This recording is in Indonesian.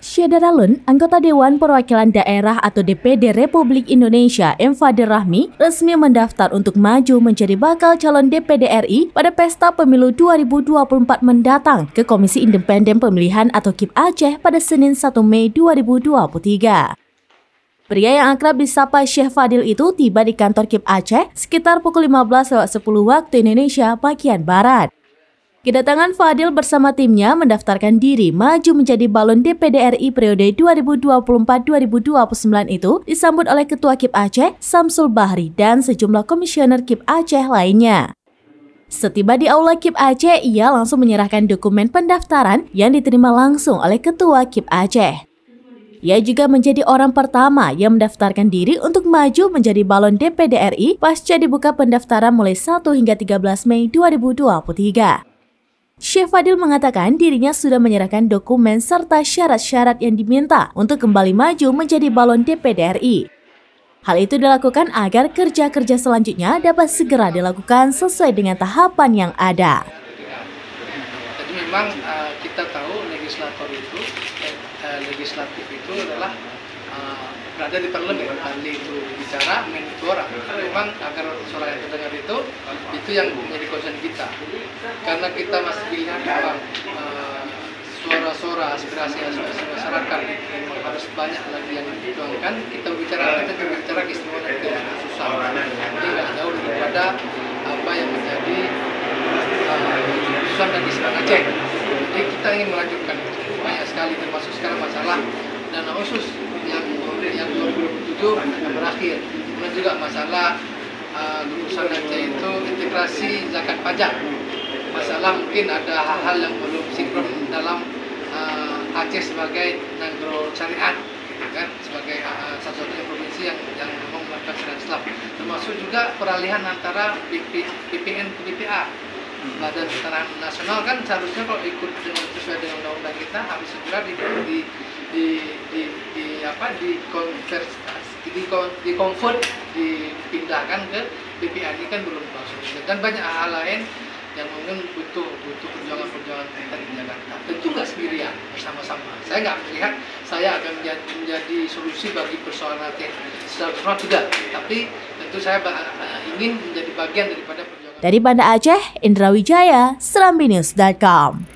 Syedara Lun, anggota Dewan Perwakilan Daerah atau DPD Republik Indonesia M. Fadhil Rahmi, resmi mendaftar untuk maju menjadi bakal calon DPD RI pada Pesta Pemilu 2024 mendatang ke Komisi Independen Pemilihan atau KIP Aceh pada Senin 1 Mei 2023. Pria yang akrab disapa Syeh Fadhil itu tiba di kantor KIP Aceh sekitar pukul 15.10 waktu Indonesia bagian Barat. Kedatangan Fadhil bersama timnya mendaftarkan diri maju menjadi balon DPD RI periode 2024-2029 itu disambut oleh Ketua KIP Aceh, Samsul Bahri, dan sejumlah komisioner KIP Aceh lainnya. Setiba di aula KIP Aceh, ia langsung menyerahkan dokumen pendaftaran yang diterima langsung oleh Ketua KIP Aceh. Ia juga menjadi orang pertama yang mendaftarkan diri untuk maju menjadi balon DPD RI pasca dibuka pendaftaran mulai 1 hingga 13 Mei 2023. Syeh Fadhil mengatakan dirinya sudah menyerahkan dokumen serta syarat-syarat yang diminta untuk kembali maju menjadi balon DPD RI. Hal itu dilakukan agar kerja-kerja selanjutnya dapat segera dilakukan sesuai dengan tahapan yang ada. Jadi memang kita tahu legislator itu legislatif itu adalah berada di parlemen, ahli itu bicara, main itu orang. Memang agar suara yang terdengar itu yang menjadi concern kita. Karena kita masih melihat bahwa suara-suara aspirasi masyarakat harus banyak lagi yang dituangkan. Kita berbicara keistimewaan itu yang susah. Ini nggak jauh daripada apa yang menjadi keputusan dari Serambi Aceh. Jadi kita ingin melanjutkan. Banyak sekali termasuk sekarang masalah dana khusus yang 2027 yang berakhir, kemudian juga masalah urusan itu integrasi zakat pajak, masalah mungkin ada hal-hal yang belum sinkron dalam Aceh sebagai negara syariat, kan, sebagai satu-satunya provinsi yang melakukan syariat Islam, termasuk juga peralihan antara BPN ke BPA. Badan Pertanahan Nasional kan seharusnya kalau ikut dengan sesuai dengan undang-undang kita harus segera dipindahkan ke BPA. Ini kan belum langsung, dan banyak hal lain yang mungkin butuh perjuangan kita di Jakarta. Tentu nggak sendirian, bersama-sama. Saya nggak melihat saya akan menjadi solusi bagi persoalan Aceh secara tidak, tapi tentu saya ingin menjadi bagian daripada perjuangan. Dari Banda Aceh, Indra Wijaya, SerambiNews.com.